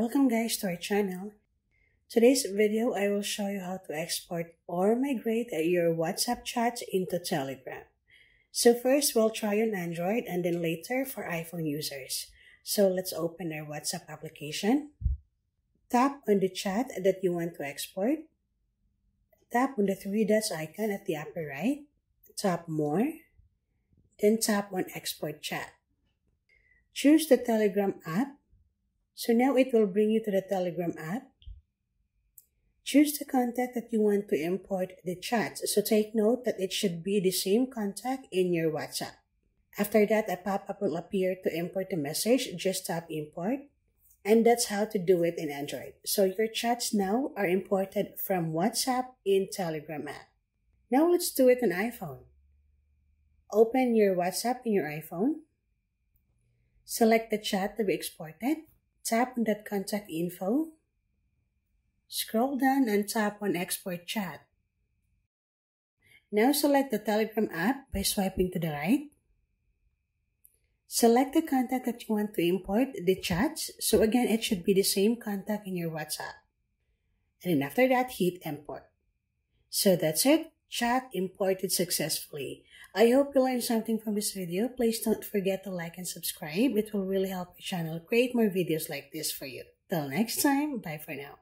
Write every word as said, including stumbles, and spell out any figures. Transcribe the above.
Welcome guys to our channel. Today's video I will show you how to export or migrate your WhatsApp chats into Telegram. So first we'll try on Android and then later for iPhone users. So let's open our WhatsApp application. Tap on the chat that you want to export. Tap on the three dots icon at the upper right. Tap more. Then tap on export chat. Choose the Telegram app. So now it will bring you to the Telegram app. Choose the contact that you want to import the chats. So take note that it should be the same contact in your WhatsApp. After that, a pop-up will appear to import the message. Just tap import. And that's how to do it in Android. So your chats now are imported from WhatsApp in Telegram app. Now let's do it on iPhone. Open your WhatsApp in your iPhone. Select the chat to be exported. Tap on that contact info. Scroll down and tap on export chat. Now select the Telegram app by swiping to the right. Select the contact that you want to import the chats. So again, it should be the same contact in your WhatsApp. And then after that, hit import. So that's it. Chat imported successfully. I hope you learned something from this video. Please don't forget to like and subscribe. It will really help your channel create more videos like this for you. Till next time, bye for now.